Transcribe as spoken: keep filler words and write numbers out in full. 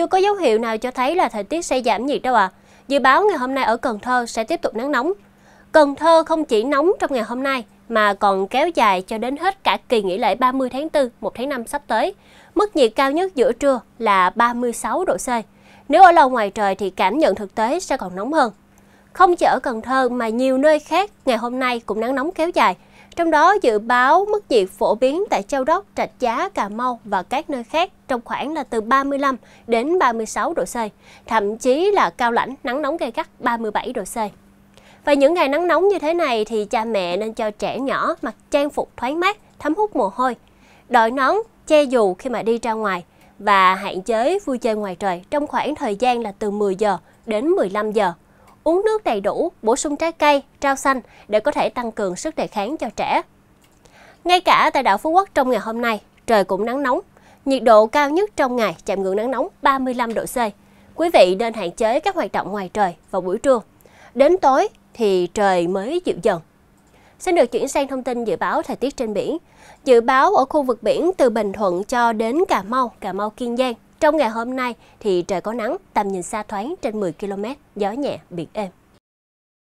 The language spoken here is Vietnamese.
chưa có dấu hiệu nào cho thấy là thời tiết sẽ giảm nhiệt đâu ạ. À. Dự báo ngày hôm nay ở Cần Thơ sẽ tiếp tục nắng nóng. Cần Thơ không chỉ nóng trong ngày hôm nay mà còn kéo dài cho đến hết cả kỳ nghỉ lễ ba mươi tháng tư, một tháng năm sắp tới. Mức nhiệt cao nhất giữa trưa là ba mươi sáu độ C. Nếu ở lâu ngoài trời thì cảm nhận thực tế sẽ còn nóng hơn. Không chỉ ở Cần Thơ mà nhiều nơi khác ngày hôm nay cũng nắng nóng kéo dài. Trong đó dự báo mức nhiệt phổ biến tại Châu Đốc, Rạch Giá, Cà Mau và các nơi khác trong khoảng là từ ba mươi lăm đến ba mươi sáu độ C, thậm chí là Cao Lãnh nắng nóng gay gắt ba mươi bảy độ C. Và những ngày nắng nóng như thế này thì cha mẹ nên cho trẻ nhỏ mặc trang phục thoáng mát, thấm hút mồ hôi, đội nón, che dù khi mà đi ra ngoài và hạn chế vui chơi ngoài trời trong khoảng thời gian là từ mười giờ đến mười lăm giờ. Uống nước đầy đủ, bổ sung trái cây, rau xanh để có thể tăng cường sức đề kháng cho trẻ. Ngay cả tại đảo Phú Quốc trong ngày hôm nay, trời cũng nắng nóng. Nhiệt độ cao nhất trong ngày chạm ngưỡng nắng nóng ba mươi lăm độ C. Quý vị nên hạn chế các hoạt động ngoài trời vào buổi trưa. Đến tối thì trời mới dịu dần. Xin được chuyển sang thông tin dự báo thời tiết trên biển. Dự báo ở khu vực biển từ Bình Thuận cho đến Cà Mau, Cà Mau, Kiên Giang. Trong ngày hôm nay thì trời có nắng, tầm nhìn xa thoáng trên mười ki lô mét, gió nhẹ, biển êm.